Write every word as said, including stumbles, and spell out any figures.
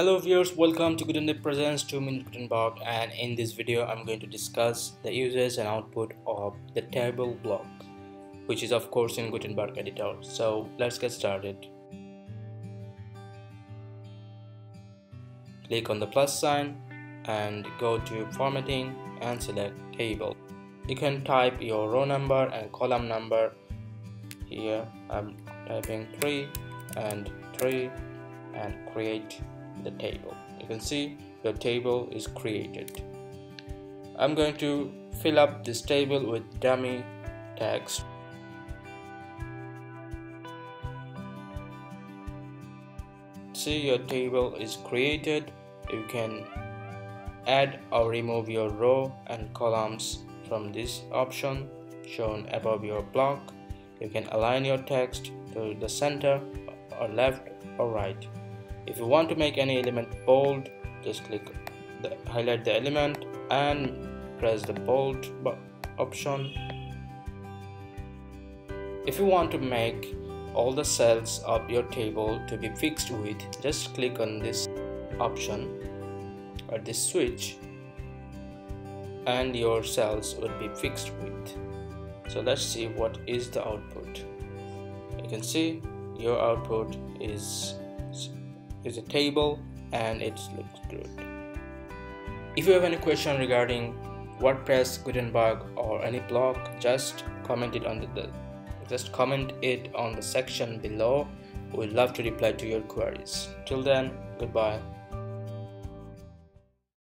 Hello viewers, welcome to Gutenberg presents two minute Gutenberg, and in this video I'm going to discuss the usage and output of the table block, which is of course in Gutenberg editor. So let's get started. Click on the plus sign and go to formatting and select table. You can type your row number and column number. Here I'm typing three and three and create the table. You can see your table is created. I'm going to fill up this table with dummy text. See, your table is created. You can add or remove your row and columns from this option shown above your block. You can align your text to the center or left or right. If you want to make any element bold, just click the, highlight the element and press the bold option. If you want to make all the cells of your table to be fixed width, just click on this option or this switch and your cells would be fixed width. So let's see what is the output. You can see your output is is a table and it looks good. If you have any question regarding WordPress, Gutenberg or any blog, just comment it on the, the just comment it on the section below. We'd love to reply to your queries. Till then, goodbye.